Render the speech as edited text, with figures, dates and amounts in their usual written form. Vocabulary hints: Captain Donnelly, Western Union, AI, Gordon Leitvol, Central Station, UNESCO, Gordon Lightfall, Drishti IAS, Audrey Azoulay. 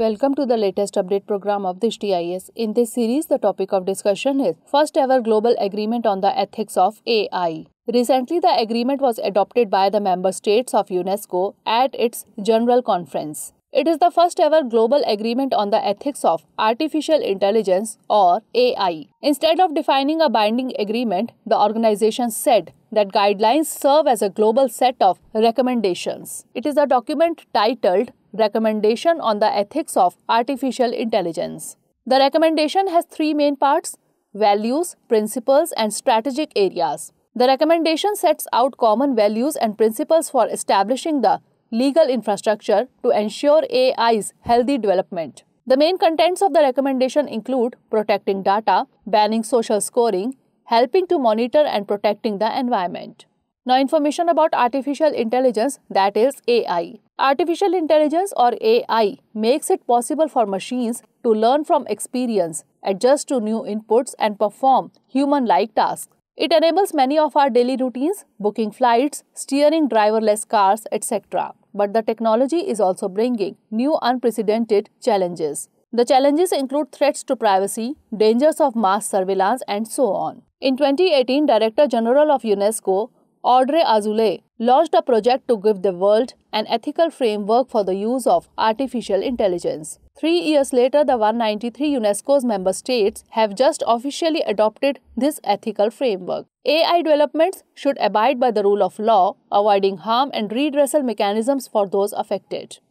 Welcome to the latest update program of Drishti IAS. In this series, the topic of discussion is first ever global agreement on the ethics of AI. Recently, the agreement was adopted by the member states of UNESCO at its General Conference. It is the first ever global agreement on the ethics of artificial intelligence or AI. Instead of defining a binding agreement, the organization said that guidelines serve as a global set of recommendations. It is a document titled Recommendation on the Ethics of Artificial Intelligence. The recommendation has three main parts: values, principles, and strategic areas. The recommendation sets out common values and principles for establishing the legal infrastructure to ensure AI's healthy development. The main contents of the recommendation include protecting data, banning social scoring, helping to monitor and protecting the environment. Now, information about artificial intelligence, that is AI. Artificial intelligence or AI makes it possible for machines to learn from experience, adjust to new inputs, and perform human-like tasks. It enables many of our daily routines, booking flights, steering driverless cars, etc. But the technology is also bringing new unprecedented challenges. The challenges include threats to privacy, dangers of mass surveillance, and so on. In 2018, Director General of UNESCO, Audrey Azoulay, launched a project to give the world an ethical framework for the use of artificial intelligence. 3 years later, the 193 UNESCO's member states have just officially adopted this ethical framework. AI developments should abide by the rule of law, avoiding harm and redressal mechanisms for those affected.